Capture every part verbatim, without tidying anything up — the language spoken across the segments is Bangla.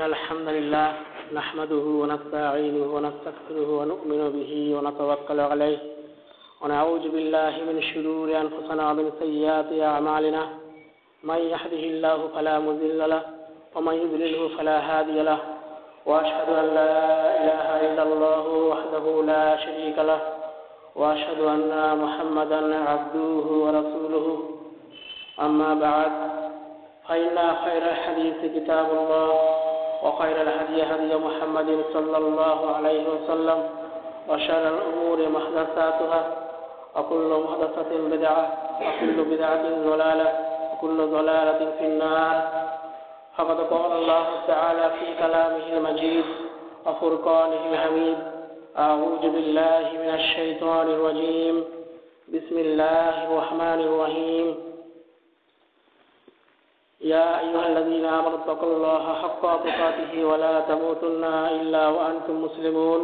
إن الحمد لله نحمده ونستعينه ونستغفره ونؤمن به ونتوكل عليه ونعوذ بالله من شرور أنفسنا ومن سيئات أعمالنا من يهده الله فلا مضل له ومن يضلله فلا هادي له وأشهد أن لا إله إلا الله وحده لا شريك له وأشهد أن محمدا عبده ورسوله أما بعد فإن خير الحديث كتاب الله وخير الهدي هدي محمد صلى الله عليه وسلم وشر الأمور محدثاتها وكل محدثة بدعة وكل بدعة ضلالة وكل ضلالة في النار. فقد قال الله تعالى في كلامه المجيد وفرقانه الحميد: أعوذ بالله من الشيطان الرجيم، بسم الله الرحمن الرحيم، يا أيها الذين آمنوا اتقوا الله حق تقاته ولا تموتن إلا وأنتم مسلمون،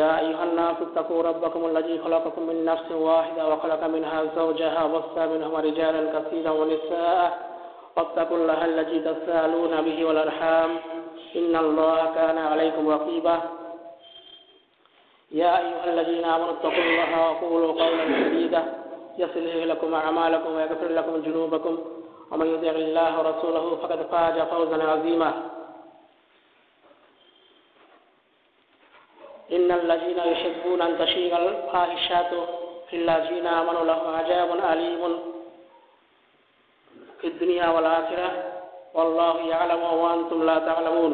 يا أيها الناس اتقوا ربكم الذي خلقكم من نفس واحدة وخلق منها زوجها وبث منهما رجالا كثيرا ونساء، واتقوا الله الذي تسألون به والأرحام إن الله كان عليكم رقيبا، يا أيها الذين آمنوا اتقوا الله وقولوا قولا سديدا يصلح لكم أعمالكم ويغفر لكم ذنوبكم ومن يطع الله ورسوله فقد فاز فوزا عظيما. إن الذين يحبون أن تشيع الفاحشة في الذين آمنوا لهم عذاب أليم في الدنيا والآخرة والله يعلم وأنتم لا تعلمون.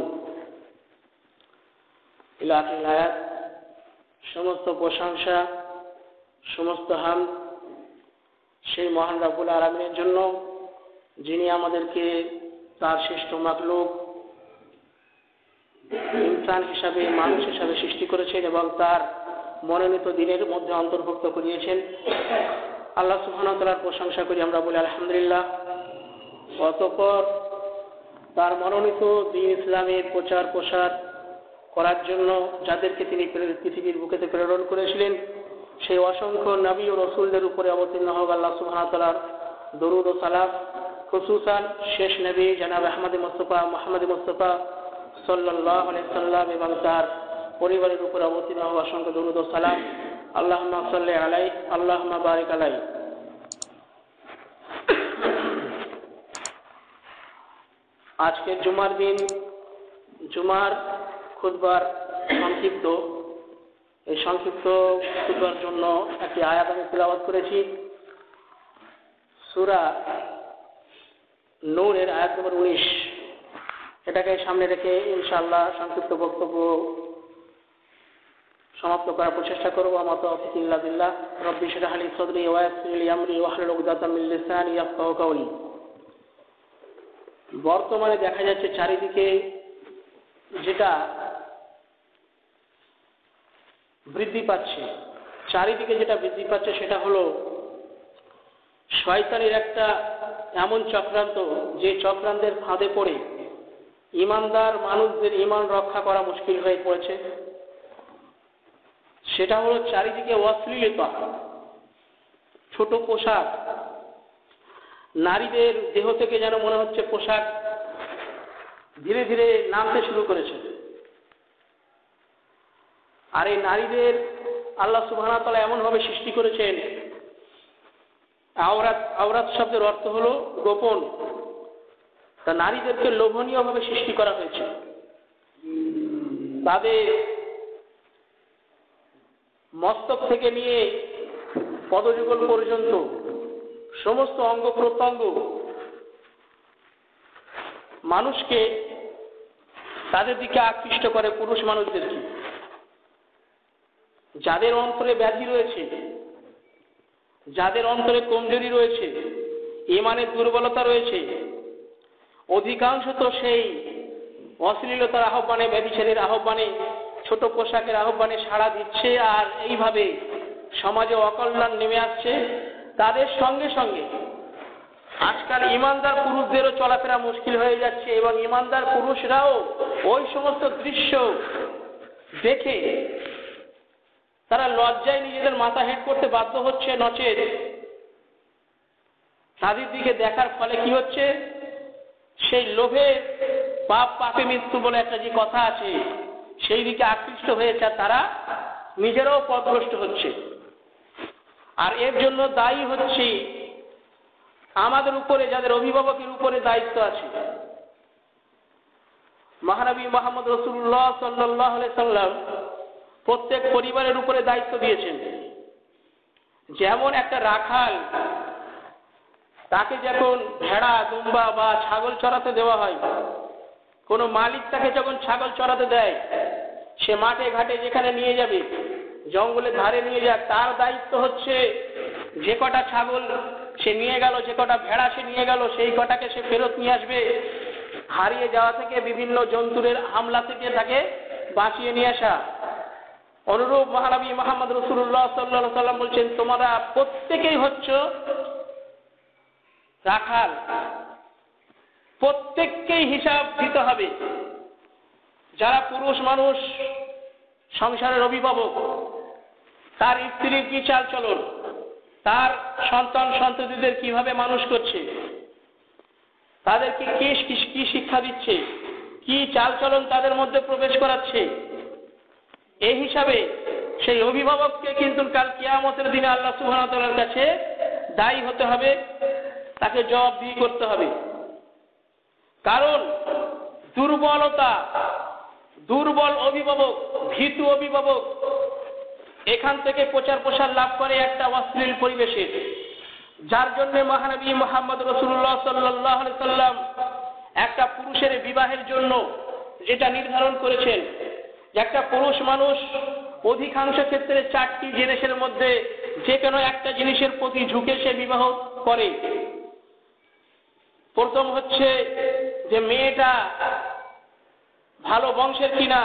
إلى آخر الآيات. সমস্ত প্রশংসা সমস্ত হামদ সেই মহান রাব্বুল আলামিনের জন্য, যিনি আমাদেরকে তার শ্রেষ্ঠ মাখলুক ইনসান হিসাবে, মানুষ হিসাবে সৃষ্টি করেছেন এবং তার মনোনীত দিনের মধ্যে অন্তর্ভুক্ত করিয়েছেন। আল্লাহ সুবহানাহু ওয়া তাআলার প্রশংসা করি আমরা, বলি আলহামদুলিল্লাহ। অতঃপর তার মনোনীত দিন ইসলামের প্রচার প্রসার করার জন্য যাদেরকে তিনি পৃথিবীর বুকেতে প্রেরণ করেছিলেন, সেই অসংখ্য নবী ও রাসূলদের উপরে অবতীর্ণ হোক আল্লাহ সুবহানাহু ওয়া তাআলার দরুদ ও সালাম, খুসুসান শেষ নবী জনাব আহমদ মুস্তাফা মুহাম্মদ মুস্তাফা সাল্লাল্লাহু আলাইহি সাল্লাম এবং তার পরিবারের উপরে অবতীর্ণ হোক অসংখ্য দরুদ ও সালাম। আল্লাহুম্মা সাল্লি আলাইহি, আল্লাহুম্মা বারিক আলাইহি। আজকে জুমার দিন, জুমার খুতবার সংক্ষিপ্ত এই সংক্ষিপ্ত খুতবার জন্য একটি আয়াত আমি তেলাওয়াত করেছি, সূরা নূরের আয়াত নম্বর উনিশ। এটাকে সামনে রেখে ইনশাআল্লাহ সংক্ষিপ্ত বক্তব্য সমাপ্ত করার প্রচেষ্টা করব। আমাতো আফিল্লা বিল্লাহ রব্বি ইশরাহ লি সাদরি ওয়া ইয়াসসির লি আমরি ওয়াহলুল উকদাতাম মিন লিসানি ইয়াফকাহু কওলি। বর্তমানে দেখা যাচ্ছে চারিদিকে যেটা বৃদ্ধি পাচ্ছে, চারিদিকে যেটা বৃদ্ধি পাচ্ছে সেটা হলো শয়তানের একটা এমন চক্রান্ত, যে চক্রান্তের ফাঁদে পড়ে ইমানদার মানুষদের ইমান রক্ষা করা মুশকিল হয়ে পড়েছে। সেটা হলো চারিদিকে অশ্লীলতা, ছোট পোশাক, নারীদের দেহ থেকে যেন মনে হচ্ছে পোশাক ধীরে ধীরে নামতে শুরু করেছে। আর এই নারীদের আল্লাহ সুবহানাহু ওয়া তাআলা এমনভাবে সৃষ্টি করেছেন, আওরাত আওরাত শব্দের অর্থ হলো গোপন। তা নারীদেরকে লোভনীয়ভাবে সৃষ্টি করা হয়েছে, তাদের মস্তক থেকে নিয়ে পদযুগল পর্যন্ত সমস্ত অঙ্গ প্রত্যঙ্গ মানুষকে তাদের দিকে আকৃষ্ট করে, পুরুষ মানুষদেরকে। যাদের অন্তরে ব্যাধি রয়েছে, যাদের অন্তরে কমজোরি রয়েছে, ইমানের দুর্বলতা রয়েছে, অধিকাংশ তো সেই অশ্লীলতার আহ্বানে, ব্যভিচারের আহ্বানে, ছোট পোশাকের আহ্বানে সাড়া দিচ্ছে। আর এইভাবে সমাজে অকল্যাণ নেমে আসছে। তাদের সঙ্গে সঙ্গে আজকাল ইমানদার পুরুষদেরও চলাফেরা মুশকিল হয়ে যাচ্ছে এবং ইমানদার পুরুষরাও ওই সমস্ত দৃশ্য দেখে তারা লজ্জায় নিজেদের মাথা হেঁট করতে বাধ্য হচ্ছে। নচেত তাদের দিকে দেখার ফলে কি হচ্ছে, সেই লোভে পাপ পাপে মৃত্যু বলে একটা যে কথা আছে সেই দিকে আকৃষ্ট হয়েছে, তারা নিজেরাও পথভ্রষ্ট হচ্ছে। আর এর জন্য দায়ী হচ্ছে আমাদের উপরে, যাদের অভিভাবকের উপরে দায়িত্ব আছে। মহানবী মুহাম্মদ রাসূলুল্লাহ সাল্লাল্লাহু আলাইহি সাল্লাম প্রত্যেক পরিবারের উপরে দায়িত্ব দিয়েছেন। যেমন একটা রাখাল, তাকে যখন ভেড়া দুম্বা বা ছাগল চড়াতে দেওয়া হয়, কোনো মালিক তাকে যখন ছাগল চড়াতে দেয়, সে মাঠে ঘাটে যেখানে নিয়ে যাবে, জঙ্গলের ধারে নিয়ে যাক, তার দায়িত্ব হচ্ছে যে কটা ছাগল সে নিয়ে গেল, যে কটা ভেড়া সে নিয়ে গেল, সেই কটাকে সে ফেরত নিয়ে আসবে, হারিয়ে যাওয়া থেকে বিভিন্ন জন্তুরের হামলা থেকে তাকে বাঁচিয়ে নিয়ে আসা। অনুরূপ মহানবী মুহাম্মদ রাসূলুল্লাহ সাল্লাল্লাহু আলাইহি সাল্লাম বলছেন, তোমরা প্রত্যেকেই হচ্ছ রাখাল, প্রত্যেককেই হিসাব দিতে হবে। যারা পুরুষ মানুষ, সংসারের অভিভাবক, তার স্ত্রীর কি চাল চলন, তার সন্তান সন্ততিদের কিভাবে মানুষ করছে, তাদেরকে কি কি শিক্ষা দিচ্ছে, কি চাল চলন তাদের মধ্যে প্রবেশ করাচ্ছে, এই হিসাবে সেই অভিভাবককে কিন্তু কাল কিয়ামতের দিনে আল্লাহ সুবহানাহু ওয়া তাআলার কাছে দায়ী হতে হবে, তাকে জবাবদিহি করতে হবে। কারণ দুর্বলতা, দুর্বল অভিভাবক, ভীতু অভিভাবক এখান থেকে প্রচার প্রসার লাভ করে একটা অশ্লীল পরিবেশে, যার জন্য মহানবী মুহাম্মদ রাসূলুল্লাহ সাল্লাল্লাহু আলাইহি সাল্লাম একটা পুরুষের বিবাহের জন্য যেটা নির্ধারণ করেছেন, একটা পুরুষ মানুষ অধিকাংশ ক্ষেত্রে চারটি জিনিসের মধ্যে যে কোনো একটা জিনিসের প্রতি ঝুঁকে সে বিবাহ করে। প্রথম হচ্ছে যে মেয়েটা ভালো বংশের কিনা,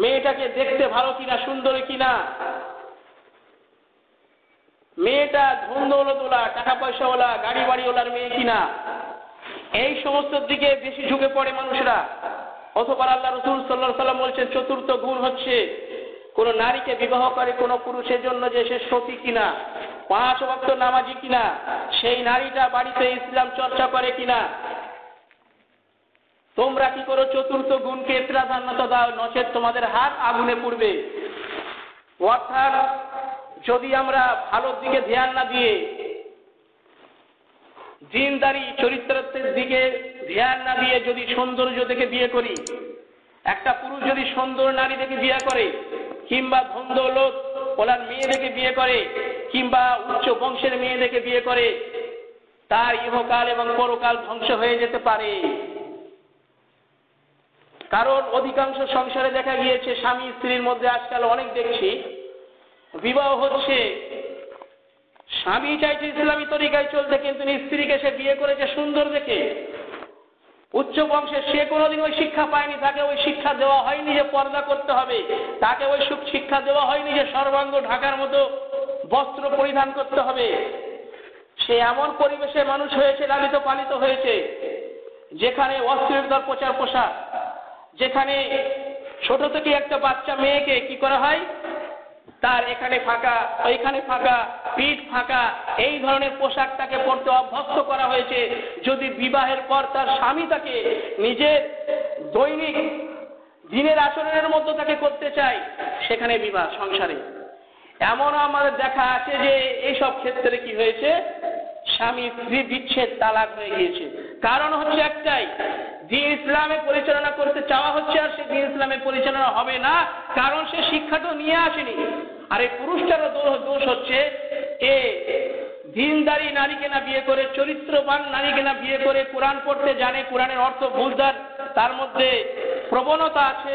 মেয়েটাকে দেখতে ভালো কিনা, সুন্দরী কিনা, মেয়েটা ধন দৌলতওয়ালা, টাকা পয়সাওয়ালা, গাড়ি বাড়িওয়ালার মেয়ে কিনা, এই সমস্ত দিকে বেশি ঝুঁকে পড়ে মানুষরা। অথবা আল্লাহ রাসূল সাল্লাল্লাহু আলাইহি সাল্লাম বলেছেন, চতুর্থ গুণ হচ্ছে কোন নারীকে বিবাহ করে কোন পুরুষের জন্য যে সে সতী কিনা, পাঁচ ওয়াক্ত নামাজি কিনা, সেই নারীটা বাড়িতে ইসলাম চর্চা করে কিনা। তোমরা কি করো? চতুর্থ গুণকে প্রাধান্য দাও, নচেত তোমাদের হাত আগুনে পুড়বে। অর্থাৎ যদি আমরা ভালোর দিকে ধ্যান না দিয়ে, দিনদারি চরিত্রের দিকে ধ্যান না দিয়ে যদি সৌন্দর্য দেখে বিয়ে করি, একটা পুরুষ যদি সুন্দর নারী দেখে বিয়ে করে, কিংবা ধন দৌলত ওলার মেয়ে দেখে বিয়ে করে, কিংবা উচ্চ বংশের মেয়ে দেখে বিয়ে করে, তার ইহকাল এবং পরকাল ধ্বংস হয়ে যেতে পারে। কারণ অধিকাংশ সংসারে দেখা গিয়েছে স্বামী স্ত্রীর মধ্যে আজকাল অনেক দেখছি বিবাহ হচ্ছে, স্বামী চাইছে ইসলামী তরিকায় চলতে, কিন্তু স্ত্রীকে সে বিয়ে করেছে সুন্দর দেখে, উচ্চ বংশে, সে কোনোদিন ওই শিক্ষা পায়নি, তাকে ওই শিক্ষা দেওয়া হয়নি যে পর্দা করতে হবে, তাকে ওই শিক্ষা দেওয়া হয়নি যে সর্বাঙ্গ ঢাকার মতো বস্ত্র পরিধান করতে হবে। সে এমন পরিবেশে মানুষ হয়েছে, লালিত পালিত হয়েছে, যেখানে অশ্লীলতার প্রচার প্রসার, যেখানে ছোট থেকে একটা বাচ্চা মেয়েকে কি করা হয়, তার এখানে ফাঁকা, ওইখানে ফাঁকা, পিঠ ফাঁকা, এই ধরনের পোশাকটাকে পরতে অভ্যস্ত করা হয়েছে। যদি বিবাহের পর তার স্বামী তাকে নিজের দৈনিক দিনের আচরণের মধ্যে তাকে করতে চায়, সেখানে বিবাহ সংসারে এমন আমাদের দেখা আছে যে এইসব ক্ষেত্রে কি হয়েছে, স্বামী স্ত্রী বিচ্ছেদ, তালাক হয়ে গিয়েছে। কারণ হচ্ছে একটাই, দিন ইসলামে পরিচালনা করতে চাওয়া হচ্ছে, আর সে দিন ইসলামে পরিচালনা হবে না, কারণ সে শিক্ষা তো নিয়ে আসেনি। আর এই পুরুষটারও দোষ হচ্ছে, এ দিনদারি নারীকে না বিয়ে করে, চরিত্রবান নারীকে না বিয়ে করে, কোরআন পড়তে জানে, কোরআনের অর্থ বুঝদার তার মধ্যে প্রবণতা আছে,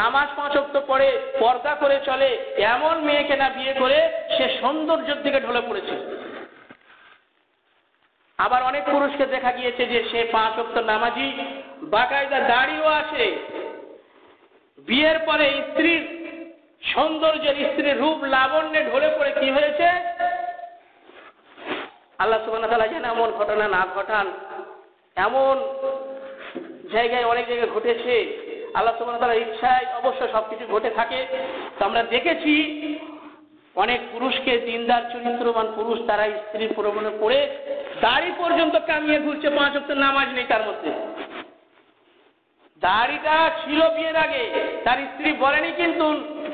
নামাজ পাঁচ ওয়াক্ত পড়ে, পর্দা করে চলে, এমন মেয়েকে না বিয়ে করে সে সৌন্দর্যের দিকে ঢলে পড়েছে। আবার অনেক পুরুষকে দেখা গিয়েছে যে সে পাঁচ ওয়াক্ত নামাজি, বাকায়দা দাড়িও আছে, বিয়ের পরে স্ত্রীর সৌন্দর্যের, স্ত্রীর রূপ লাবণ্যে ঢলে পড়ে কি হয়েছে, আল্লাহ সুবহানাহু ওয়া তাআলা যেন এমন ঘটনা না ঘটান। এমন জায়গায় অনেক জায়গায় ঘটেছে, আল্লাহ সুবহানাহু ওয়া তাআলার ইচ্ছায় অবশ্য সবকিছু ঘটে থাকে। তো আমরা দেখেছি অনেক পুরুষকে, দিনদার চরিত্রবান পুরুষ, তারা স্ত্রীর প্রবণে পড়ে দাড়ি পর্যন্ত কামিয়ে ঘুরছে, পাঁচ ওয়াক্ত নামাজ নেই তার মধ্যে, দাড়িটা ছিল বিয়ের আগে, তার স্ত্রী বলেনি কিন্তু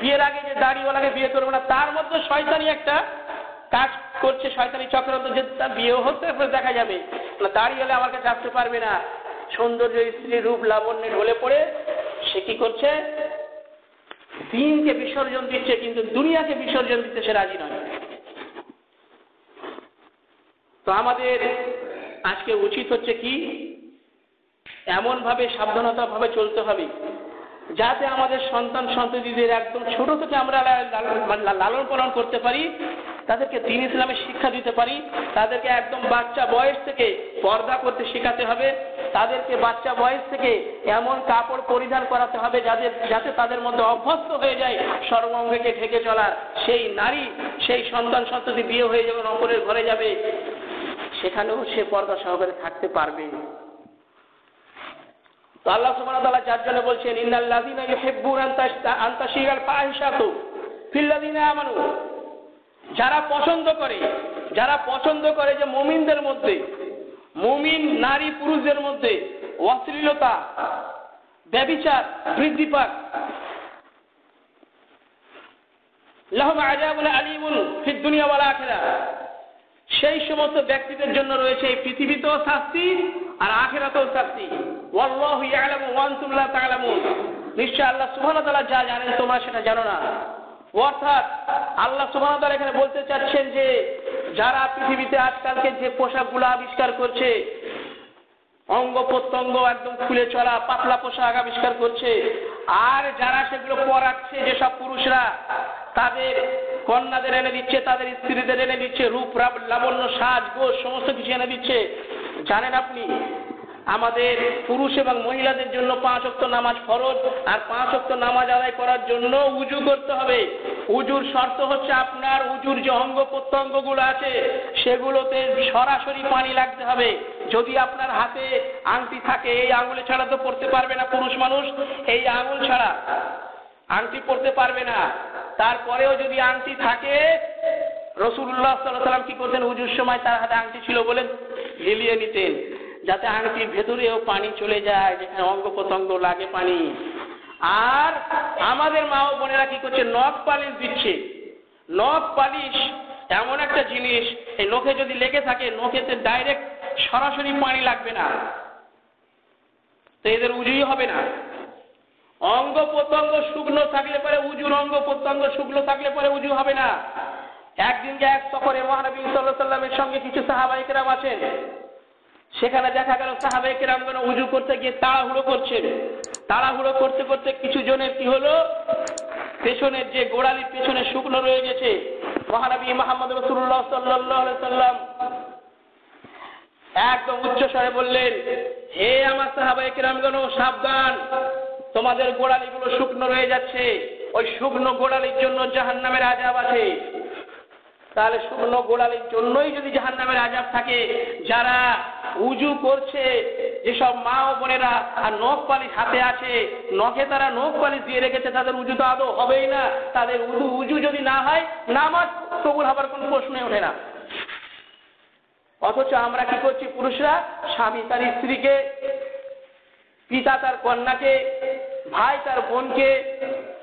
বিয়ের আগে যে দাড়িওয়ালাকে বিয়ে করবো না, তার মধ্যে শয়তানি একটা কাজ করছে, শয়তানি চক্রান্ত, যে তার বিয়ে হতে দেখা যাবে না, দাড়িওয়ালা আমার কাছে আসতে পারবে না, সৌন্দর্য স্ত্রী রূপ লাবণ্যে ঢলে পড়ে সে কি করছে, দিনকে বিসর্জন দিচ্ছে, কিন্তু দুনিয়াকে বিসর্জন দিতে সে রাজি নয়। তো আমাদের আজকে উচিত হচ্ছে কি, এমন ভাবে সাবধানতা ভাবে চলতে হবে যাতে আমাদের সন্তান সন্ততিদের একদম ছোট থেকে আমরা লালন পালন করতে পারি, তাদেরকে দ্বীন ইসলামের শিক্ষা দিতে পারি, তাদেরকে একদম বাচ্চা বয়স থেকে পর্দা করতে শেখাতে হবে, তাদেরকে বাচ্চা বয়স থেকে এমন কাপড় পরিধান করাতে হবে যাদের যাতে তাদের মধ্যে অভ্যস্ত হয়ে যায় সর্বাঙ্গকে ঢেকে চলার, সেই নারী সেই সন্তান সন্ততি বিয়ে হয়ে যাবে অপরের ঘরে যাবে, সেখানেও সে পর্দা সহকারে থাকতে পারবে। তো আল্লাহ সুবহানাহু ওয়া তাআলা যার জন্য বলছেন ইন্নাল্লাযীনা ইউহিব্বুনা আন তাশিরাল ফাহিশাতু ফিল্লাযীনা আমানু, যারা পছন্দ করে, যারা পছন্দ করে যে মুমিনদের মধ্যে, মুমিন নারী পুরুষদের মধ্যে অশ্লীলতা ব্যভিচার বৃদ্ধি পাক, লাহুম আযাবুন আলীমুন ফিদ দুনিয়া ওয়াল আখিরাহ, সেই সমস্ত ব্যক্তিদের জন্য রয়েছে এই পৃথিবীতেও শাস্তি আর আখিরাতেও শাস্তি। ওয়াল্লাহু ইয়ালামু ওয়া আনতুম লা তা'লামুন, নিশ্চয় আল্লাহ সুবহানাহু ওয়া তাআলা যা জানেন তোমরা সেটা জানো না। অর্থাৎ আল্লাহ সুবহানাহু ওয়া তাআলা এখানে বলতে চাচ্ছেন যে যারা পৃথিবীতে আজকালকে যে পোশাকগুলো আবিষ্কার করছে, অঙ্গ প্রত্যঙ্গ একদম খুলে চলা পাতলা পোশাক আবিষ্কার করছে, আর যারা সেগুলো পরাচ্ছে যেসব পুরুষরা, তাদের কন্যাদের এনে দিচ্ছে, তাদের স্ত্রীদের এনে দিচ্ছে, রূপ লাবণ্য সাজগোজ সমস্ত কিছু এনে দিচ্ছে। জানেন আপনি আমাদের পুরুষ এবং মহিলাদের জন্য পাঁচ ওয়াক্ত নামাজ ফরজ, আর পাঁচ ওয়াক্ত নামাজ আদায় করার জন্য উযু করতে হবে। উযুর শর্ত হচ্ছে আপনার উযুর যে অঙ্গ প্রত্যঙ্গগুলো আছে সেগুলোতে সরাসরি পানি লাগতে হবে। যদি আপনার হাতে আংটি থাকে, এই আঙুলে ছাড়া তো পড়তে পারবে না পুরুষ মানুষ, এই আঙুল ছাড়া আংটি পড়তে পারবে না, তারপরেও যদি আংটি থাকে, রাসূলুল্লাহ সাল্লাল্লাহু আলাইহি ওয়াসাল্লাম কি করতেন, উযুর সময় তার হাতে আংটি ছিল বলে ঝিলিয়ে নিতেন যাতে আংটির ভেতরেও পানি চলে যায়, যেখানে অঙ্গ প্রত্যঙ্গ লাগে পানি। আর আমাদের মা ও বোনেরা কি করছে, নখ পালিশ দিচ্ছে। নখ পালিশ এমন একটা জিনিস, এই নখে যদি লেগে থাকে, নখেতে ডাইরেক্ট সরাসরি পানি লাগবে না, তো এদের উজুই হবে না। অঙ্গ প্রত্যঙ্গ শুকনো থাকলে পরে উজুর অঙ্গ প্রত্যঙ্গ শুকনো থাকলে পরে উজু হবে না। একদিনকে এক সফরে মহানবী সাল্লাল্লাহু আলাইহি ওয়াসাল্লামের সঙ্গে কিছু সাহাবা ইকরাম আছেন, সেখানে দেখা গেল সাহাবায়ে কেরামগণ উযু করতে গিয়ে তাড়াহুড়ো করছেন। তাড়াহুড়ো করতে করতে কিছু জনের কি হলো, পেছনের যে গোড়ালি পেছনে শুকনো রয়ে গেছে। মহানবী মুহাম্মদ রাসূলুল্লাহ সাল্লাল্লাহু আলাইহি সাল্লাম একদম উচ্চ স্বরে বললেন, হে আমার সাহাবায়ে কেরামগণ, সাবধান, তোমাদের গোড়ালিগুলো শুকনো রয়ে যাচ্ছে, ওই শুকনো গোড়ালির জন্য জাহান্নামের আযাব আছে। তাহলে শুকনো গোড়ালির জন্যই যদি জাহান্নামের আযাব থাকে, যারা উযু করছে যেসব মা ও বোনেরা আর নখ পালিশ হাতে আছে, নখে তারা নখ পালিশ দিয়ে রেখেছে, তাদের উযু তো আদৌ হবেই না। তাদের উযু উযু যদি না হয়, নামাজ কবুল হবার কোনো প্রশ্নই ওঠে না। অথচ আমরা কি করছি, পুরুষরা স্বামী তার স্ত্রীকে, পিতা তার কন্যাকে, ভাই তার বোনকে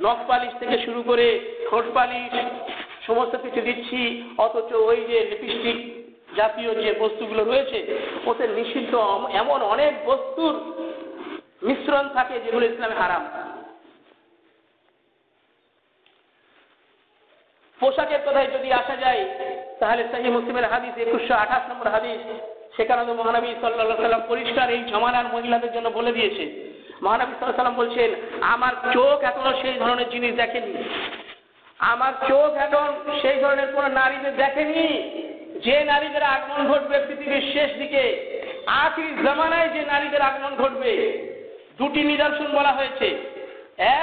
নখ পালিশ থেকে শুরু করে ঠোঁট পালিশ সমস্ত কিছু দিচ্ছি, অথচ ওই যে লিপস্টিক জাতীয় যে বস্তুগুলো রয়েছে ওতে নিষিদ্ধ এমন অনেক বস্তুর মিশ্রণ থাকে যেগুলো ইসলামে হারাম। পোশাকের কথায় যদি আসা যায়, তাহলে সহিহ মুসলিমের হাদিস একুশশো আঠাশ নম্বর হাদিস, সেখানে মহানবী সাল্লাল্লাহু আলাইহি সাল্লাম পরিষ্কার এই জামানার মহিলাদের জন্য বলে দিয়েছে। মহানবী সাল্লাল্লাহু আলাইহি সাল্লাম বলছেন, আমার চোখ এখনো সেই ধরনের জিনিস দেখেনি, আমার চোখ এখন সেই ধরনের কোন নারীদের দেখেনি যে নারীদের আগমন ঘটবে পৃথিবীর শেষ দিকে, আখির জামানায় যে নারীদের আগমন ঘটবে। দুটি নিদর্শন বলা হয়েছে,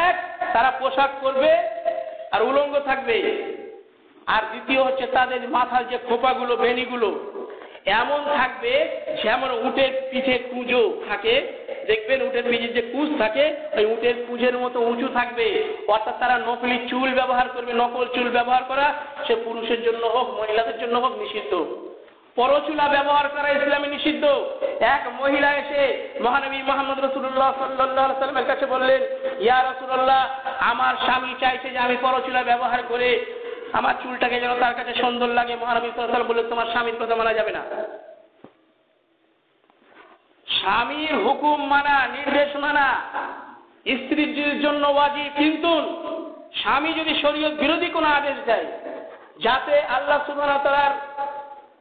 এক, তারা পোশাক পরবে আর উলঙ্গ থাকবে, আর দ্বিতীয় হচ্ছে তাদের মাথার যে খোপাগুলো বেণীগুলো এমন থাকবে যেমন উটের পিঠে কুঁজো থাকে, দেখবেন উটের পিঠে যে কুঁজ থাকে ওই উটের কুঁজের মতো উঁচু থাকবে। অর্থাৎ তারা নকলি চুল ব্যবহার করবে, নকল চুল ব্যবহার করা সে পুরুষের জন্য হোক মহিলাদের জন্য হোক নিষিদ্ধ। পরচুলা ব্যবহার করা ইসলামে নিষিদ্ধ। এক মহিলা এসে মহানবী মুহাম্মদ রাসূলুল্লাহ সাল্লাল্লাহু আলাইহি ওয়াসাল্লামের কাছে বললেন, ইয়া রাসূলুল্লাহ, আমার স্বামী চাইছে যে আমি পরচুলা ব্যবহার করে আমার চুলটাকে যেন তার কাছে সুন্দর লাগে। মহানবী সাল্লাল্লাহু আলাইহি ওয়াসাল্লাম বললেন, তোমার স্বামীর কথা মানা যাবে না। স্বামীর হুকুম মানা, নির্দেশ মানা স্ত্রীর জন্য ওয়াজিব, কিন্তু স্বামী যদি শরীয়ত বিরোধী কোনো আদেশ দেয় যাতে আল্লাহ সুবহানাহু ওয়া তাআলার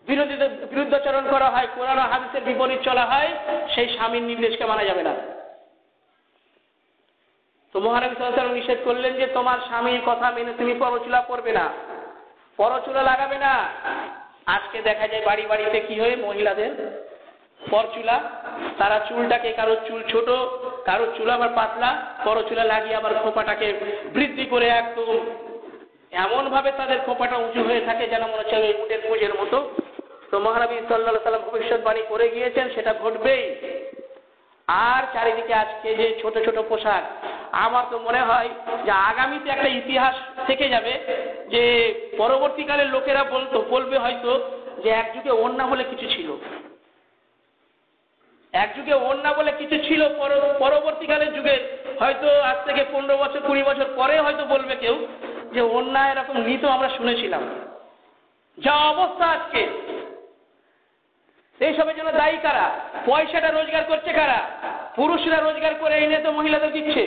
বিরোধিতা বিরুদ্ধাচরণ করা হয়, কোরআন ও হাদিসের বিপরীত চলা হয়, সেই স্বামীর নির্দেশকে মানা যাবে না। তো মহানবী সাল্লাল্লাহু আলাইহি ওয়াসাল্লাম নিষেধ করলেন যে তোমার স্বামীর কথা মেনে তুমি পরচুলা করবে না, পরচুলা লাগাবে না। আজকে দেখা যায় বাড়ি বাড়িতে কি হয়, মহিলাদের পরচুলা, তারা চুলটাকে কারো চুল ছোট, কারো চুল আবার পাতলা, পরচুলা লাগিয়ে আবার খোপাটাকে বৃদ্ধি করে একদম এমন ভাবে তাদের খোপাটা উঁচু হয়ে থাকে যেন মনে হচ্ছে উটের পুঁজের মতো। তো মহানবী সাল্লাল্লাহু আলাইহি ওয়াসাল্লাম ভবিষ্যৎবাণী করে গিয়েছেন, সেটা ঘটবেই। আর চারিদিকে আজকে যে ছোট ছোট পোশাক, আমার তো মনে হয় যে আগামীতে একটা ইতিহাস থেকে যাবে যে পরবর্তীকালে লোকেরা বলতো বলবে হয়তো যে এক যুগে ওড়না বলে কিছু ছিল, এক যুগে ওড়না বলে কিছু ছিল। পরবর্তীকালের যুগে হয়তো আজ থেকে পনেরো বছর কুড়ি বছর পরে হয়তো বলবে কেউ যে ওড়না এরকম নিত আমরা শুনেছিলাম। যা অবস্থা আজকে, এই সবের জন্য দায়ী কারা? পয়সাটা রোজগার করছে কারা? পুরুষরা রোজগার করে এনে তো মহিলাদের দিচ্ছে,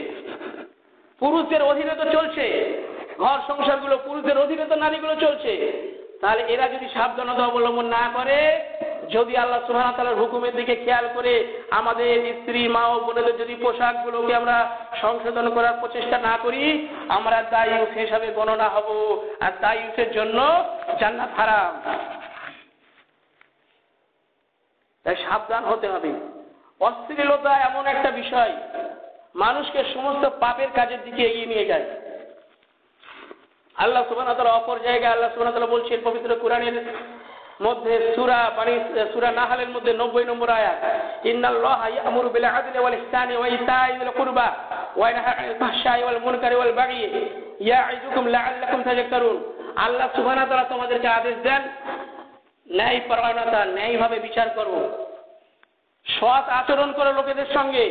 পুরুষদের অধীনে তো চলছে ঘর সংসারগুলো, পুরুষদের অধীনে তো নারীগুলো চলছে। তাহলে এরা যদি সাবধানতা অবলম্বন না করে, যদি আল্লাহ সুবহানাহু ওয়া তাআলার হুকুমের দিকে খেয়াল করে আমাদের স্ত্রী মা ও বোনেদের যদি পোশাকগুলোকে আমরা সংশোধন করার প্রচেষ্টা না করি, আমরা দায়ুস হিসাবে গণনা হব, আর দায়ুসের জন্য জান্নাত হারাম। তাই সাবধান হতে হবে। অশ্লীলতা এমন একটা বিষয়, মানুষকে সমস্ত পাপের কাজের দিকে এগিয়ে নিয়ে যায়। আল্লাহ সুবহানাহু ওয়া তাআলা অপর জায়গায় আল্লাহ সুবহানাহু ওয়া তাআলা বলছেন পবিত্র কোরআনের মধ্যে সূরা বানি সূরা নাহলের মধ্যে নব্বই নম্বর আয়াত, ইন্নাল্লাহা ইয়া'মুরু বিল আদলি ওয়াল ইহসানি ওয়া ইতাই যিল কুরবা ওয়া ইয়ানহা আনিল ফাহশাই ওয়াল মুনকারি ওয়াল বাগয়ি ইয়া'ইযুকুম লাআল্লাকুম তাযাক্কারুন। আল্লাহ সুবহানাহু ওয়া তাআলা তোমাদেরকে আদেশ দেন ন্যায় পরায়ণতা, ন্যায়ভাবে বিচার করো, সৎ আচরণ করো লোকেদের সঙ্গে,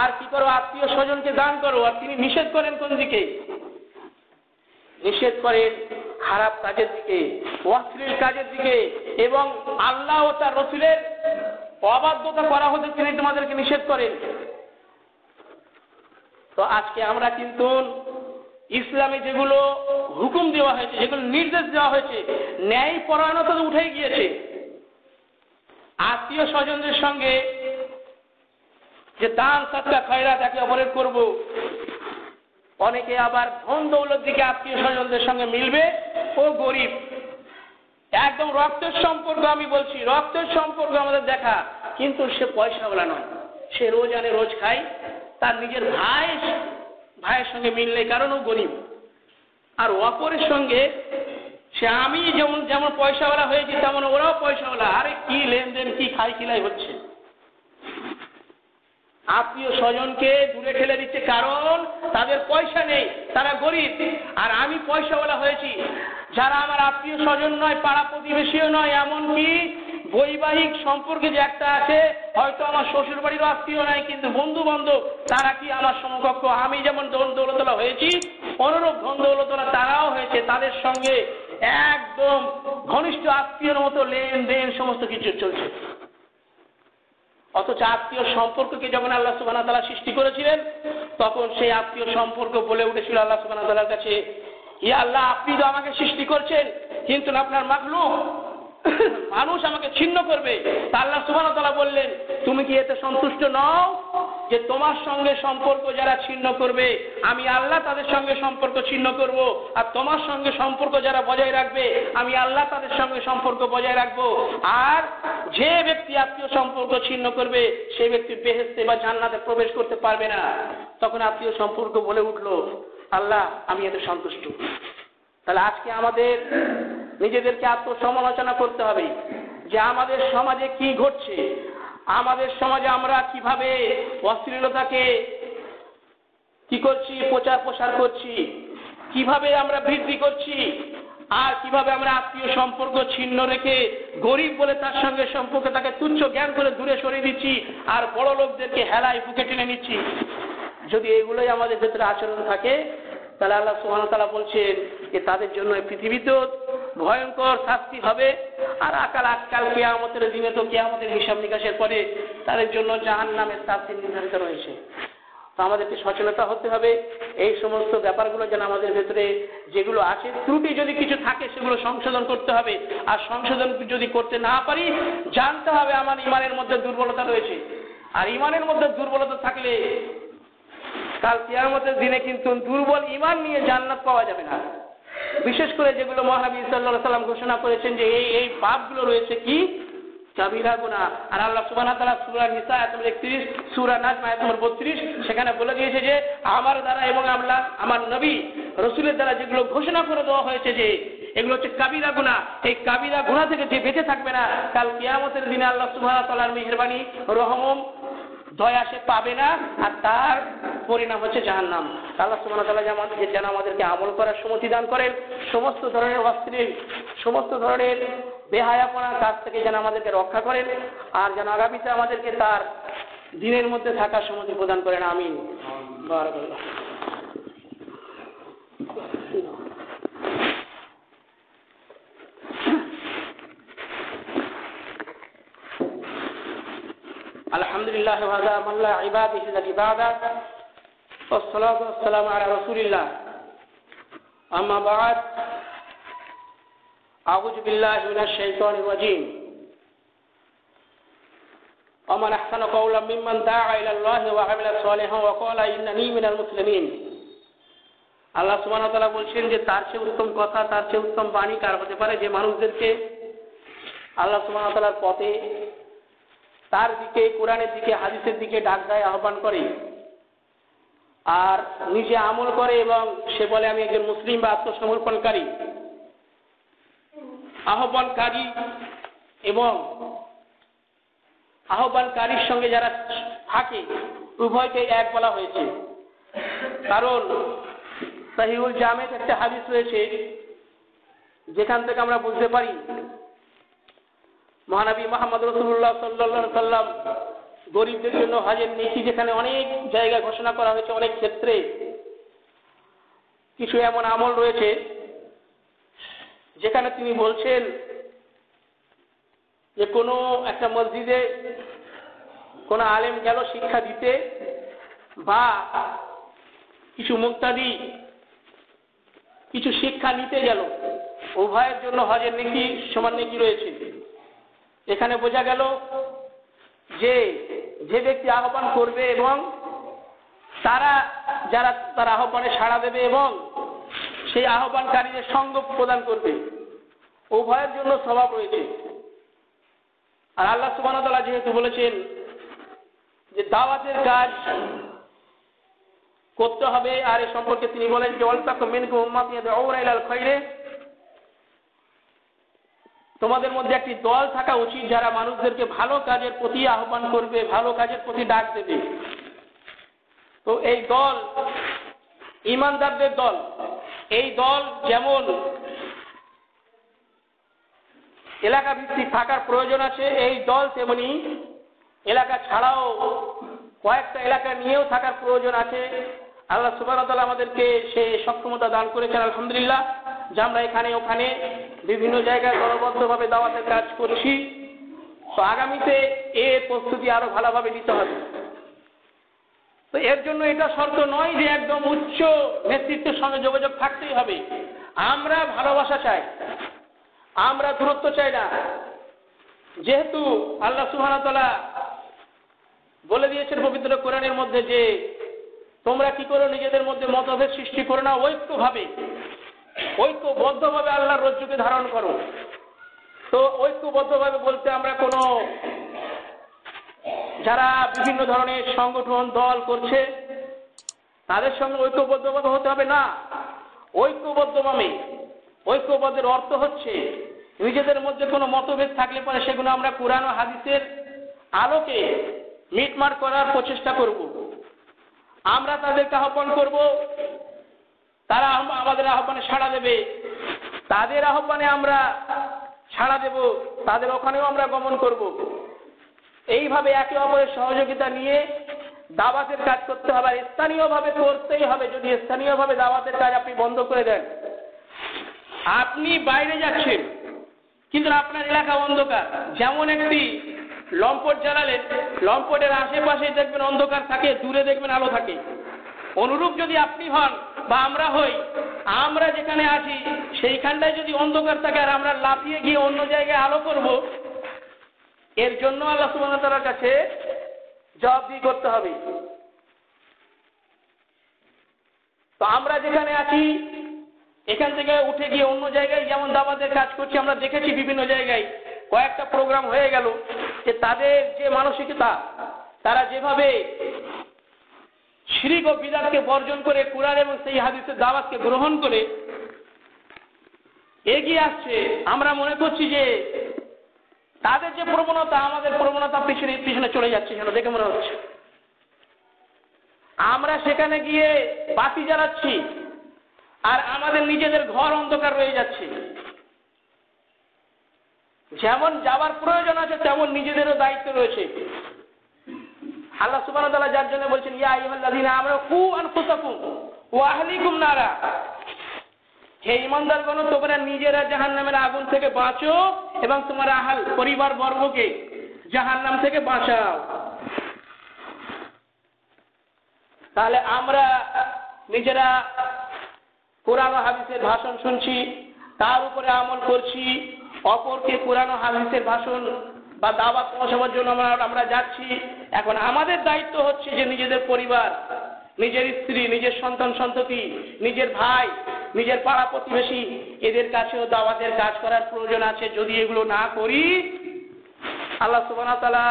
আর কি করো, আত্মীয় স্বজনকে দান করো। আর তিনি নিষেধ করেন কোন দিকে? নিষেধ করেন খারাপ কাজের দিকে, অশ্লীল কাজের দিকে, এবং আল্লাহ ও তার রাসূলের অবাধ্যতা করা হতে তিনি তোমাদেরকে নিষেধ করেন। তো আজকে আমরা কিন্তু ইসলামে যেগুলো হুকুম দেওয়া হয়েছে, যেগুলো নির্দেশ দেওয়া হয়েছে, ন্যায় পরায়ণতা উঠে গিয়েছে। আত্মীয় স্বজনদের সঙ্গে যে দান সদকা খয়রাত একে অপরের করব, অনেকে আবার ধন দৌলত দিকে আত্মীয় স্বজনদের সঙ্গে মিলবে, ও গরিব, একদম রক্তের সম্পর্ক, আমি বলছি রক্তের সম্পর্ক আমাদের দেখা, কিন্তু সে পয়সাওয়ালা নয়, সে রোজ আনে রোজ খায়, তার নিজের ভাই ভাইয়ের সঙ্গে মিল নেই, কারণ ও গরিব। আর অপরের সঙ্গে সে আমি যেমন যেমন পয়সাওয়ালা হয়েছি তেমন ওরাও পয়সাওয়ালা, আরে কি লেনদেন, কি খাই খিলাই হচ্ছে। আত্মীয় স্বজনকে দূরে ঠেলে দিচ্ছে, কারণ তাদের পয়সা নেই, তারা গরিব, আর আমি পয়সাওয়ালা হয়েছি। যারা আমার আত্মীয় স্বজন নয়, পাড়া প্রতিবেশীও নয়, এমনকি বৈবাহিক সম্পর্কে যে একটা আছে, হয়তো আমার শ্বশুর বাড়িরও আত্মীয় নয়, কিন্তু বন্ধু বান্ধব, তারা কি আমার সমকক্ষ? আমি যেমন ধন দৌলতলা হয়েছি, অনুরূপ ধন দৌলতলা তারাও হয়েছে, তাদের সঙ্গে একদম ঘনিষ্ঠ আত্মীয়ের মতো লেনদেন সমস্ত কিছু চলছে। অথচ আত্মীয় সম্পর্ককে যখন আল্লাহ সুবহানাহু ওয়া তাআলা সৃষ্টি করেছিলেন, তখন সেই আত্মীয় সম্পর্ক বলে উঠেছিল আল্লাহ সুবহানাহু ওয়া তাআলার কাছে, ইয়া আল্লাহ, আপনি তো আমাকে সৃষ্টি করছেন, কিন্তু আপনার মাখলুক মানুষ আমাকে ছিন্ন করবে। তা আল্লাহ সুবহানাহু ওয়া তাআলা বললেন, তুমি কি এতে সন্তুষ্ট নও যে তোমার সঙ্গে সম্পর্ক যারা ছিন্ন করবে, আমি আল্লাহ তাদের সঙ্গে সম্পর্ক ছিন্ন করব, আর তোমার সঙ্গে সম্পর্ক যারা বজায় রাখবে, আমি আল্লাহ তাদের সঙ্গে সম্পর্ক বজায় রাখব, আর যে ব্যক্তি আত্মীয় সম্পর্ক ছিন্ন করবে সে ব্যক্তি বেহেশতে বা জান্নাতে প্রবেশ করতে পারবে না। তখন আত্মীয় সম্পর্ক বলে উঠলো, আল্লাহ, আমি এতে সন্তুষ্ট। তাহলে আজকে আমাদের নিজেদেরকে আত্মসমালোচনা করতে হবে যে আমাদের সমাজে কি ঘটছে, আমাদের সমাজে আমরা কিভাবে অশ্লীলতাকে কি করছি, প্রচার প্রসার করছি, কিভাবে আমরা বৃদ্ধি করছি। আর কিভাবে আমরা আত্মীয় সম্পর্ক ছিন্ন রেখে গরিব বলে তার সঙ্গে সম্পর্ক তাকে তুচ্ছ জ্ঞান করে দূরে সরিয়ে দিচ্ছি আর বড় লোকদেরকে হেলায় বুকে টেনে নিচ্ছি। যদি এগুলোই আমাদের ভেতরে আচরণ থাকে তাহলে আল্লাহ সুবহানাহু ওয়া তাআলা বলছেন যে তাদের জন্য পৃথিবীতে ভয়ঙ্কর শাস্তি হবে আর আকাল আজকাল কিয়ামতের দিনে তো কিয়ামতের হিসাব নিকাশের পরে তাদের জন্য জাহান্নামের শাস্তি নির্ধারিত রয়েছে। তো আমাদেরকে সচেতনতা হতে হবে এই সমস্ত ব্যাপারগুলো যেন আমাদের ভেতরে যেগুলো আছে ত্রুটি যদি কিছু থাকে সেগুলো সংশোধন করতে হবে আর সংশোধন যদি করতে না পারি জানতে হবে আমার ইমানের মধ্যে দুর্বলতা রয়েছে আর ইমানের মধ্যে দুর্বলতা থাকলে কাল কিয়ামতের দিনে কিন্তু দুর্বল ইমান নিয়ে জান্নাত পাওয়া যাবে না। বিশেষ করে যেগুলো মহানবী সাল্লাল্লাহু আলাইহি সাল্লাম ঘোষণা করেছেন যে এই এই পাপগুলো রয়েছে কি কাবিরা গুনাহ আর আল্লাহ সুবহানাহু ওয়া তাআলা সূরা নিসা আয়াত নম্বর একত্রিশ সূরা নাজম আয়াত নম্বর বত্রিশ সেখানে বলে দিয়েছে যে আমার দ্বারা এবং আল্লাহ আমার নবী রাসূলের দ্বারা যেগুলো ঘোষণা করে দেওয়া হয়েছে যে এগুলো হচ্ছে কাবিরা গুনাহ এই কাবিরা গুনাহ থেকে যে বেঁচে থাকবে না কাল কিয়ামতের দিনে আল্লাহ সুবহানাহু ওয়া তাআলার মেহেরবানি রহমত দয়া সে পাবে না আর তার পরিণাম হচ্ছে জাহান্নাম। আল্লাহ সুবহানাহু ওয়া তাআলা আমাদেরকে যেন আমাদেরকে আমল করার সুমতি দান করেন সমস্ত ধরনের অশ্লীল সমস্ত ধরনের বেহায়াপনার কাছ থেকে যেন আমাদেরকে রক্ষা করেন আর যেন আগামীতে আমাদেরকে তার দিনের মধ্যে থাকার সুমতি প্রদান করেন। আমিন। বারাকাল্লাহ। আলহামদুলিল্লাহ ওয়া আলা মাল্লা ইবাদিহি ইবাদাত ওয়া সসালাতু ওয়া সালামু আলা রাসূলিল্লাহ আম্মা বা'দ। আউযু বিল্লাহি মিনাশ শাইতানির রাজীম। আমান আহসানা কাওলাম মিম্মান দাআ ইলাল্লাহি ওয়া আমিলা সালিহান ওয়া ক্বালা ইন্নানী মিনাল মুসলিমিন। আল্লাহ সুবহানাহু ওয়া তাআলা বলেন যে তার চেয়ে উত্তম কথা তার চেয়ে উত্তম বাণী কার হতে পারে যে মানুষদেরকে আল্লাহ সুবহানাহু ওয়া তাআলার পথে তার দিকে কোরআনের দিকে হাদিসের দিকে ডাক দেয় আহ্বান করে আর নিজে আমল করে এবং সে বলে আমি একজন মুসলিম বা আত্মসমর্পণকারী আহ্বানকারী এবং আহ্বানকারীর সঙ্গে যারা থাকে উভয়কে এক বলা হয়েছে। কারণ সহিহুল জামের একটা হাদিস রয়েছে যেখান থেকে আমরা বুঝতে পারি মহানবী মুহাম্মদ রাসূলুল্লাহ সাল্লাল্লাহু আলাইহি সাল্লাম গরিবদের জন্য হজের নীতি যেখানে অনেক জায়গা ঘোষণা করা হয়েছে অনেক ক্ষেত্রে কিছু এমন আমল রয়েছে যেখানে তিনি বলছেন যে কোনো একটা মসজিদে কোনো আলেম গেল শিক্ষা দিতে বা কিছু মুক্তাদি কিছু শিক্ষা নিতে গেল উভয়ের জন্য হজের নীতি সমান নীতি রয়েছে। এখানে বোঝা গেল যে যে ব্যক্তি আহ্বান করবে এবং তারা যারা তার আহ্বানে সাড়া দেবে এবং সেই আহ্বানকারীদের সঙ্গ প্রদান করবে উভয়ের জন্য স্বভাব রয়েছে। আর আল্লাহ সুবহানাহু ওয়া তাআলা যেহেতু বলেছেন যে দাওয়াতের কাজ করতে হবে আর এ সম্পর্কে তিনি বলেন যে ওয়ালতাকুম মিনকুম উম্মাতুন ইয়াদউনা ইলাল খাইরে তোমাদের মধ্যে একটি দল থাকা উচিত যারা মানুষদেরকে ভালো কাজের প্রতি আহ্বান করবে ভালো কাজের প্রতি ডাক দেবে। তো এই দল ইমানদারদের দল এই দল যেমন এলাকা ভিত্তিক থাকার প্রয়োজন আছে এই দল তেমনি এলাকা ছাড়াও কয়েকটা এলাকা নিয়েও থাকার প্রয়োজন আছে। আল্লাহ সুবহানাহু ওয়া তাআলা আমাদেরকে সে সক্ষমতা দান করেছেন আলহামদুলিল্লাহ যে আমরা এখানে ওখানে বিভিন্ন জায়গায় দলবদ্ধভাবে দাওয়াতের কাজ করছি। তো আগামীতে এর প্রস্তুতি আরো ভালোভাবে নিতে হবে। তো এর জন্য এটা শর্ত নয় যে একদম উচ্চ নেতৃত্বের সঙ্গে যোগাযোগ থাকতেই হবে। আমরা ভালোবাসা চাই আমরা দূরত্ব চাই না। যেহেতু আল্লাহ সুবহানাহু ওয়া তাআলা বলে দিয়েছেন পবিত্র কোরআনের মধ্যে যে তোমরা কি করো নিজেদের মধ্যে মতভেদ সৃষ্টি করো না ঐক্যভাবে ঐক্যবদ্ধভাবে আল্লাহর রজ্জুকে ধারণ করো। তো ঐক্যবদ্ধভাবে বলতে আমরা কোনো যারা বিভিন্ন ধরনের সংগঠন দল করছে তাদের সঙ্গে ঐক্যবদ্ধভাবে হতে হবে না। ঐক্যবদ্ধভাবে ঐক্যবদ্ধের অর্থ হচ্ছে নিজেদের মধ্যে কোনো মতভেদ থাকলে পরে সেগুলো আমরা কোরআন ও হাদিসের আলোকে মিটমাট করার প্রচেষ্টা করব। আমরা তাদেরকে আহ্বান করব তারা আমাদের আহ্বানে সাড়া দেবে তাদের আহ্বানে আমরা সাড়া দেব, তাদের ওখানেও আমরা গমন করব। এইভাবে একে অপরের সহযোগিতা নিয়ে দাওয়াতের কাজ করতে হবে, স্থানীয়ভাবে করতেই হবে। যদি স্থানীয়ভাবে দাওয়াতের কাজ আপনি বন্ধ করে দেন, আপনি বাইরে যাচ্ছেন কিন্তু আপনার এলাকা অন্ধকার। যেমন একটি লম্পট জ্বালালেন, লম্পটের আশেপাশে দেখবেন অন্ধকার থাকে, দূরে দেখবেন আলো থাকে। অনুরূপ যদি আপনি হন বা আমরা হই, আমরা যেখানে আছি সেইখানটায় যদি অন্ধকার থাকে আর আমরা লাফিয়ে গিয়ে অন্য জায়গায় আলো করব, এর জন্য আল্লাহ সুবহানাহু ওয়া তাআলার কাছে জবাবদিহি করতে হবে। তো আমরা যেখানে আছি এখান থেকে উঠে গিয়ে অন্য জায়গায় যেমন দাওয়াতের কাজ করছি, আমরা দেখেছি বিভিন্ন জায়গায় কয়েকটা প্রোগ্রাম হয়ে গেল যে তাদের যে মানসিকতা, তারা যেভাবে শিরক ও বিদআতকে বর্জন করে কুরআন এবং সহিহ হাদিসের দাওয়াতকে গ্রহণ করে এগিয়ে আসছে, আমরা মনে করছি যে তাদের যে প্রবণতা আমাদের প্রবণতা পিছনে পিছনে চলে যাচ্ছে, সেটা দেখে মনে হচ্ছে। আমরা সেখানে গিয়ে বাতি জ্বালাচ্ছি আর আমাদের নিজেদের ঘর অন্ধকার হয়ে যাচ্ছে। যেমন যাওয়ার প্রয়োজন আছে তেমন নিজেদেরও দায়িত্ব রয়েছে। আল্লাহ সুবহানাহু ওয়া তাআলা যার জন্য বলছেন, ইয়া আইয়ুহাল্লাযীনা আমানু কু আনফুসাকুম ওয়া আহলিকুম নারা, হে ইমানদারগণ তোমরা নিজেরা জাহান্নামের আগুন থেকে বাঁচো এবং তোমার আহাল পরিবার বর্গকে জাহান্নাম থেকে বাঁচাও। তাহলে আমরা নিজেরা কোরআন ও হাদিসের ভাষণ শুনছি, তার উপরে আমল করছি, অপরকে কোরআন ও হাদিসের ভাষণ বা দাওয়াত পৌঁছানোর জন্য আমরা আমরা যাচ্ছি। এখন আমাদের দায়িত্ব হচ্ছে যে নিজেদের পরিবার, নিজের স্ত্রী, নিজের সন্তান সন্ততি, নিজের ভাই, নিজের পাড়া প্রতিবেশী, এদের কাছেও দাওয়াতের কাজ করার প্রয়োজন আছে। যদি এগুলো না করি, আল্লাহ সুবহানাহু ওয়া তাআলা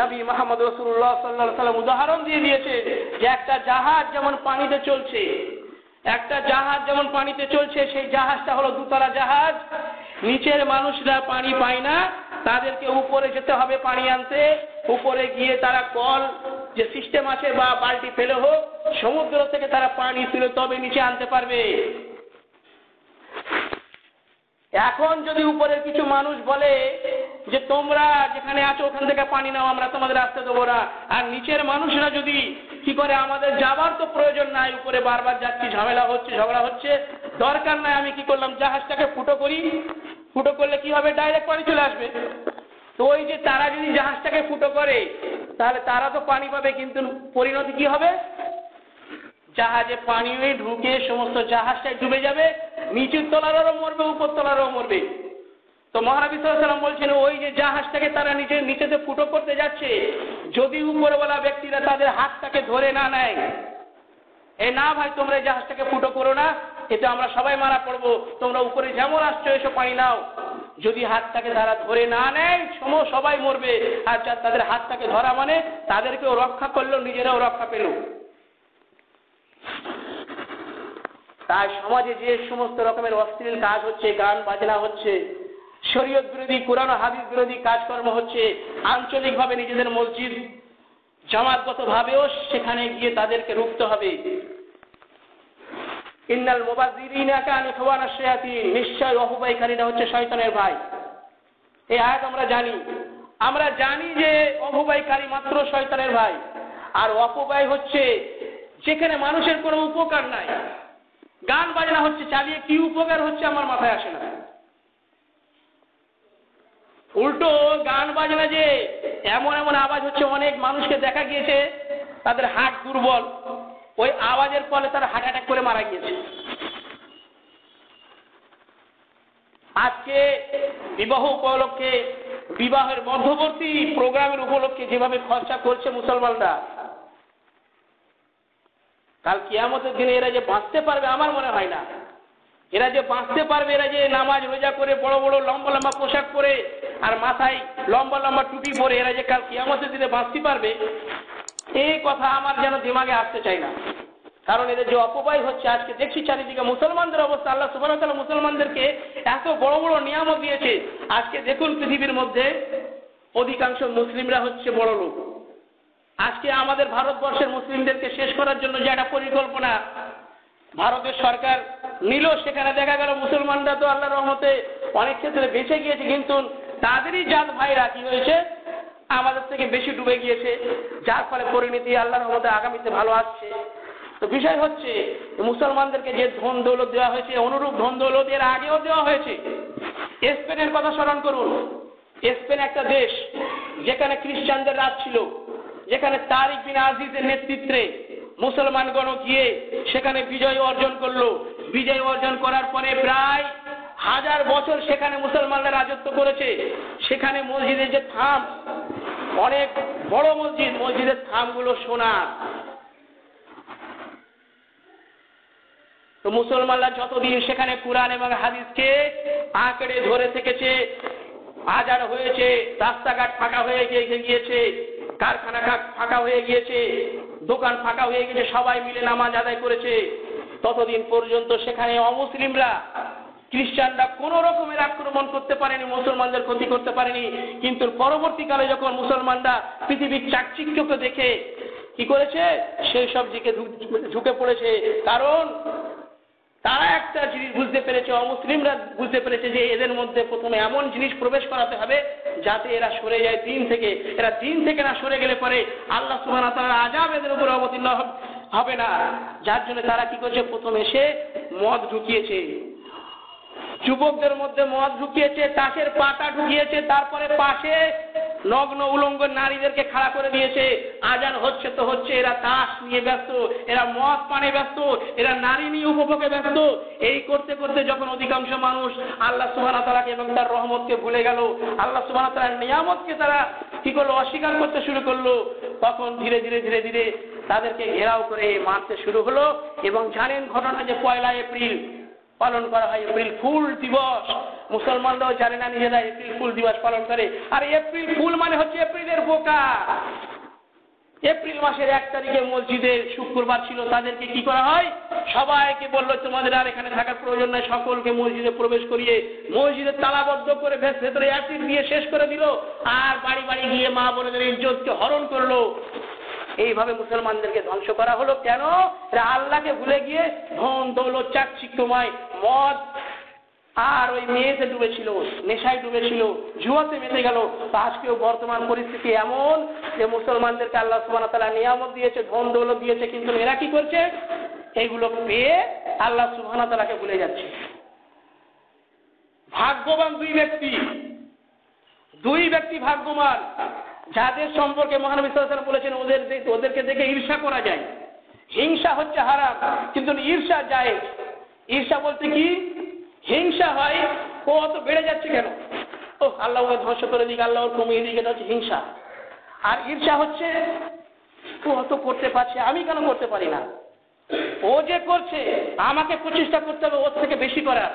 নবী মুহাম্মদ রাসূলুল্লাহ সাল্লাল্লাহু আলাইহি ওয়াসাল্লাম উদাহরণ দিয়ে দিয়েছে যে একটা জাহাজ যেমন পানিতে চলছে একটা জাহাজ যেমন পানিতে চলছে সেই জাহাজটা হলো দুতলা জাহাজ। নিচের মানুষরা পানি পায় না, তাদেরকে উপরে যেতে হবে পানি আনতে। উপরে গিয়ে তারা কল যে সিস্টেম আছে বা বালতি ফেলে হোক, সমুদ্র থেকে তারা পানি তুলে তবে নিচে আনতে পারবে। এখন যদি উপরের কিছু মানুষ বলে যে তোমরা যেখানে আছো ওখান থেকে পানি নাও, আমরা তোমাদের আসতে দেবো না, আর নিচের মানুষরা যদি কি করে আমাদের যাবার তো প্রয়োজন নাই, উপরে বারবার যাচ্ছি, ঝামেলা হচ্ছে, ঝগড়া হচ্ছে, দরকার নাই, আমি কি করলাম জাহাজটাকে ফুটো করি, ফুটো করলে কি হবে ডাইরেক্ট পানি চলে আসবে। তো ওই যে তারা যদি জাহাজটাকে ফুটো করে তাহলে তারা তো পানি পাবে, কিন্তু পরিণতি কি হবে, জাহাজে পানি ঢুকে সমস্ত জাহাজটাই ডুবে যাবে, নিচের তলারও মরবে উপর তলারও মরবে। তো মহানবী সাল্লাল্লাহু আলাইহি ওয়াসাল্লাম বলছেন ওই যে জাহাজটাকে তারা নিচে নিচেতে ফুটো করতে যাচ্ছে, যদি উপরওয়ালা ব্যক্তিরা তাদের হাতটাকে ধরে না নেয়, এ না ভাই তোমরা এই জাহাজটাকে ফুটো করো না, এতে আমরা সবাই মারা পড়বো, তোমরা উপরে যেমন আসছো এসব পানি নাও, যদি হাতটাকে তারা ধরে না নেয় সময় সবাই মরবে। আর তাদের হাতটাকে ধরা মানে তাদেরকেও রক্ষা করলো, নিজেরাও রক্ষা পেল। তাই সমাজে যে সমস্ত রকমের অশ্লীল কাজ হচ্ছে, গান বাজনা হচ্ছে, শরীয়ত বিরোধী কোরআন হাদিস বিরোধী কাজকর্ম হচ্ছে, আঞ্চলিকভাবে নিজেদের মসজিদ জামাতগতভাবেও সেখানে গিয়ে তাদেরকে রুখতে হবে। ইন্নাল মুবাযযিরিনা কানু খুওয়ানাশ শায়াতিন, নিশ্চয় অপবাইকারীরা হচ্ছে শয়তানের ভাই। এই আয়াত আমরা জানি, আমরা জানি যে অপবাইকারী মাত্র শয়তানের ভাই। আর অপবাই হচ্ছে যেখানে মানুষের কোনো উপকার নাই, গান বাজনা হচ্ছে, চালিয়ে কি উপকার হচ্ছে আমার মাথায় আসে না। উল্টো গান বাজনা যে এমন এমন আওয়াজ হচ্ছে, অনেক মানুষকে দেখা গিয়েছে তাদের হার্ট দুর্বল, ওই আওয়াজের ফলে তারা হার্ট অ্যাটাক করে মারা গিয়েছে। আজকে বিবাহ উপলক্ষে, বিবাহের মধ্যবর্তী প্রোগ্রামের উপলক্ষে যেভাবে খরচা করছে মুসলমানরা, কাল কিয়ামতের দিনে এরা যে বাঁচতে পারবে আমার মনে হয় না। এরা যে বাঁচতে পারবে, এরা যে নামাজ রোজা করে বড় বড় লম্বা লম্বা পোশাক পরে আর মাথায় লম্বা লম্বা টুপি পরে এরা যে কাল কিয়ামতের দিনে বাঁচতে পারবে, এই কথা আমার যেন দিমাগে আসতে চাই না। কারণ এদের যে অপব্যয় হচ্ছে আজকে দেখছি চারিদিকে মুসলমানদের অবস্থা। আল্লাহ সুবহানাহু ওয়া তাআলা মুসলমানদেরকে এত বড় বড় নিয়ামত দিয়েছে, আজকে দেখুন পৃথিবীর মধ্যে অধিকাংশ মুসলিমরা হচ্ছে বড় লোক। আজকে আমাদের ভারতবর্ষের মুসলিমদেরকে শেষ করার জন্য যে একটা পরিকল্পনা भारत सरकार निल से देखा गया मुसलमान तो आल्लाहर रहमते अनेक क्षेत्र में बेचे गए किन्तु तादेरी जात भाईरा कि होयेछे आमादेर थेके बेशी डुबे गिएछे जार फले परिणति आल्लाहर रहमते आगामीते भालो आसछे। तो विषय होच्छे मुसलमानदेरके जे धन दौलत देওয়া হয়েছে अनुरूप धन दौलत एर आगेও देওয়া হয়েছে। स्पेनेर कथा स्मरण करुन, स्पेन एकटा देश जेखाने ख्रिस्टानदेर राज छिलो, जेखाने तारिक बिन आजीजेर नेतृत्वे मुसलमानगण गिए सेखाने विजय अर्जन करलो। विजय अर्जन करार परे प्राय हजार बछर सेखाने मुसलमानरा राजत्व करेछे। सेखाने मस्जिदेर जे थाम अनेक बड़ मस्जिद, मस्जिदेर थामगुलो सोनार। तो मुसलमानरा যতদিন সেখানে কুরআন এবং হাদিসকে আঁকড়ে ধরে থেকেছে আজাদ হয়েছে, রাস্তাঘাট ফাঁকা হয়ে গিয়েছে, कारखाना फाका हुए गिये, दोकान फाका हुए गिये, सबाई मिले नामाज आदाय करेছে। ততদিন পর্যন্ত সেখানে অমুসলিমরা খ্রিস্টানরা কোনো রকমের আক্রমণ করতে পারেনি, মুসলমানদের ক্ষতি করতে পারেনি। কিন্তু পরবর্তীকালে যখন মুসলমানরা পৃথিবীর চাকচিক্যকে দেখে কি করেছে সেই সব দিকে ঝুঁকে পড়েছে। কারণ তারা একটা জিনিস বুঝতে পেরেছে, অমুসলিমরা বুঝতে পেরেছে যে এদের মধ্যে প্রথমে এমন জিনিস প্রবেশ করাতে হবে যাতে এরা সরে যায় দ্বীন থেকে। এরা দ্বীন থেকে না সরে গেলে পরে আল্লাহ সুবহানাহু ওয়া তাআলার আযাব এদের উপর অবতীর্ণ হবে না। যার জন্য তারা কি করছে, প্রথমে এসে মদ ঢুকিয়েছে, যুবকদের মধ্যে মদ ঢুকিয়েছে, তাসের পাতা ঢুকিয়েছে, তারপরে পাশে নগ্ন উলঙ্গ নারীদেরকে খাড়া করে দিয়েছে। আজান হচ্ছে তো হচ্ছে, এরা তাস নিয়ে ব্যস্ত, এরা মদ পানে ব্যস্ত, এরা নারী নিয়ে উপভোগে ব্যস্ত। এই করতে করতে যখন অধিকাংশ মানুষ আল্লাহ সুবহানাহু ওয়া তাআলাকে এবং তার রহমতকে ভুলে গেল, আল্লাহ সুবহানাহু ওয়া তাআলার নিয়ামতকে তারা কি করলো, অস্বীকার করতে শুরু করলো। তখন ধীরে ধীরে ধীরে ধীরে তাদেরকে ঘেরাও করে মারতে শুরু হলো। এবং জানেন ঘটনা যে পয়লা এপ্রিল পালন করা হয়, এপ্রিল ফুল দিবস। মুসলমানরাও জানে না নিজেরা এপ্রিল ফুল দিবস পালন করে। আর এপ্রিল ফুল মানে হচ্ছে এপ্রিলের বোকা। এপ্রিল মাসের এক তারিখে মসজিদে শুক্রবার ছিল, তাদেরকে কি করা হয়, সবাইকে বললো তোমাদের আর এখানে থাকার প্রয়োজন নাই, সকলকে মসজিদে প্রবেশ করিয়ে মসজিদে তালাবদ্ধ করে ভেতরে অ্যাসিড দিয়ে শেষ করে দিল। আর বাড়ি বাড়ি গিয়ে মা বোনেদের ইজ্জতকে হরণ করলো। এইভাবে মুসলমানদেরকে ধ্বংস করা হলো। কেন? এরা আল্লাহকে ভুলে গিয়ে ধন দৌলত চাকচিক্যময় মদ আর ওই মেয়েতে ডুবেছিল, নেশায় ডুবেছিল, জুয়াতে মেতে গেল। আজকেও বর্তমান পরিস্থিতি এমন যে মুসলমানদেরকে আল্লাহ সুবহানাহু ওয়া তাআলা নিয়ামত দিয়েছে, ধন দৌলত দিয়েছে, কিন্তু এরা কি করছে, এইগুলো পেয়ে আল্লাহ সুবহানাহু ওয়া তাআলাকে ভুলে যাচ্ছে। ভাগ্যবান দুই ব্যক্তি, দুই ব্যক্তি ভাগ্যবান যাদের সম্পর্কে মহানবী সাল্লাল্লাহু আলাইহি ওয়াসাল্লাম বলেছেন ওদের ওদেরকে দেখে ঈর্ষা করা যায়। হিংসা হচ্ছে হারাম, কিন্তু ঈর্ষা জায়েজ। ঈর্ষা বলতে কি, হিংসা হয় ও অত বেড়ে যাচ্ছে কেন, ও আল্লাহ ওকে ধ্বংস করে দিক, আল্লাহ ওর কমিয়ে দিক, এটা হচ্ছে হিংসা। আর ঈর্ষা হচ্ছে ও অত করতে পারছে, আমি কেন করতে পারি না, ও যে করছে আমাকে প্রচেষ্টা করতে হবে ওর থেকে বেশি করার।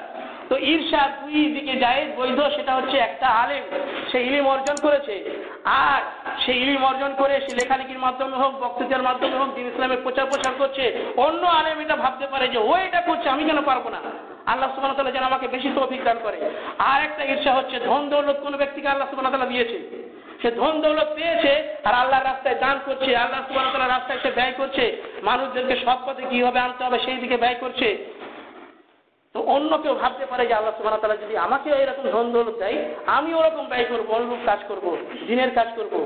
তো ঈর্ষা দুই দিকে জায়েজ, বৈধ। সেটা হচ্ছে একটা আলেম সে ইলম অর্জন করেছে, আর সেই ইলম অর্জন করে সে লেখালেখির মাধ্যমে হোক, বক্তৃতার মাধ্যমে হোক দিন ইসলামের প্রচার প্রসার করছে। অন্য আলেম এটা ভাবতে পারে যে ও এটা করছে, আমি কেন পারবো না, আল্লাহ সুবহানাহু ওয়া তাআলা যেন আমাকে বেশি তৌফিক দান করে। আর একটা ঈর্ষা হচ্ছে ধন দৌলত কোনো ব্যক্তিকে আল্লাহ সুবহানাহু ওয়া তাআলা দিয়েছে, সে ধন দৌলত পেয়েছে আর আল্লাহর রাস্তায় দান করছে, আল্লাহ সুবহানাহু ওয়া তাআলার রাস্তায় সে ব্যয় করছে, মানুষদেরকে সৎ পথে কিভাবে আনতে হবে সেই দিকে ব্যয় করছে। তো অন্য কেউ ভাবতে পারে যে আল্লাহ সুবহানাহু ওয়া তাআলা যদি আমাকে এরকম ধন দৌলত দেয় আমি ওরকম ব্যয় করবো, অনুরূপ কাজ করবো, দিনের কাজ করবো।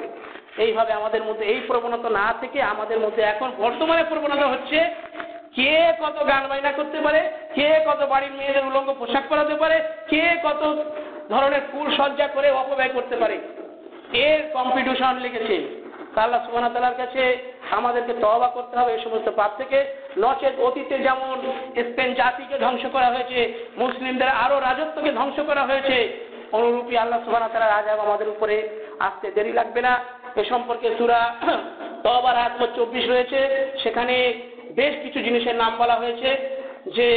এইভাবে আমাদের মধ্যে এই প্রবণতা না থেকে আমাদের মধ্যে এখন বর্তমানে প্রবণতা হচ্ছে কে কত গান বাজনা করতে পারে, কে কত বাড়ির মেয়েদের উলঙ্গ পোশাক পরাতে পারে, কে কত ধরনের ফুল সজ্জা করে অপব্যয় করতে পারে, এর কম্পিটিশন লেগেছে। আল্লাহ সুবহানাহু ওয়া তাআলার কাছে আমাদেরকে তওবা করতে হবে এই সমস্ত পাপ থেকে। নচেত অতীতে যেমন স্পেন জাতিকে ধ্বংস করা হয়েছে, মুসলিমদের আরো রাজত্বকে ধ্বংস করা হয়েছে, অনুরূপী আল্লাহ সুবহানাহু ওয়া তাআলার আযাব আমাদের উপরে আসতে দেরি লাগবে না। এ সম্পর্কে সূরা তওবার আয়াত চব্বিশ রয়েছে, সেখানে বেশ কিছু জিনিসের নাম বলা হয়েছে যে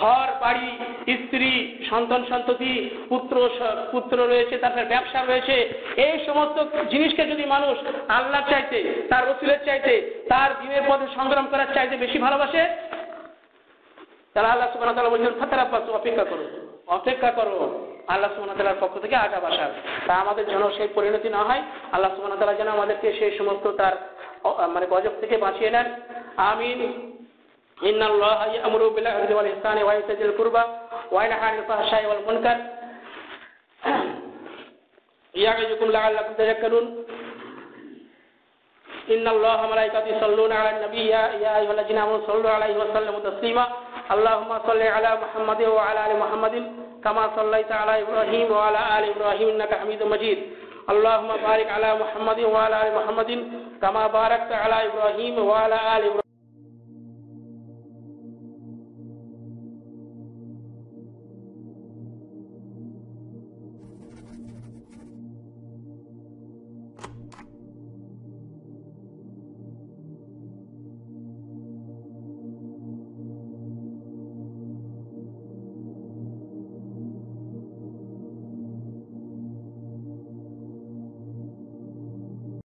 ঘর বাড়ি, স্ত্রী, সন্তান সন্ততি, পুত্র পুত্র রয়েছে, তারপর ব্যবসা রয়েছে। এই সমস্ত জিনিসকে যদি মানুষ আল্লাহর চাইতে, তার রাসূলের চাইতে, তার দ্বীনের পথে সংগ্রাম করার চাইতে বেশি ভালোবাসে, তাহলে আল্লাহ সুবহানাহু ওয়া তাআলা বলেন ফাতারাব্বাসু, অপেক্ষা করো, অপেক্ষা করো আল্লাহ সুবহানাহু ওয়া তাআলার পক্ষ থেকে আযাব আসার। তা আমাদের যেন সেই পরিণতি না হয়, আল্লাহ সুবহানাহু ওয়া তাআলা যেন আমাদেরকে সেই সমস্ত তার মানে গজব থেকে বাঁচিয়ে নেন। আমিন। إن الله يأمر بالعدل والإحسان وإيتاء ذي القربى وينهى عن الفحشاء والمنكر يعظكم لعلكم تذكرون. إن الله وملائكته يصلون على النبي يا أيها الذين آمنوا صلوا عليه وسلموا تسليما. اللهم صل على محمد وعلى آل محمد كما صليت على إبراهيم وعلى آل إبراهيم إنك حميد مجيد. اللهم بارك على محمد وعلى آل محمد كما باركت على إبراهيم وعلى آل إبراهيم.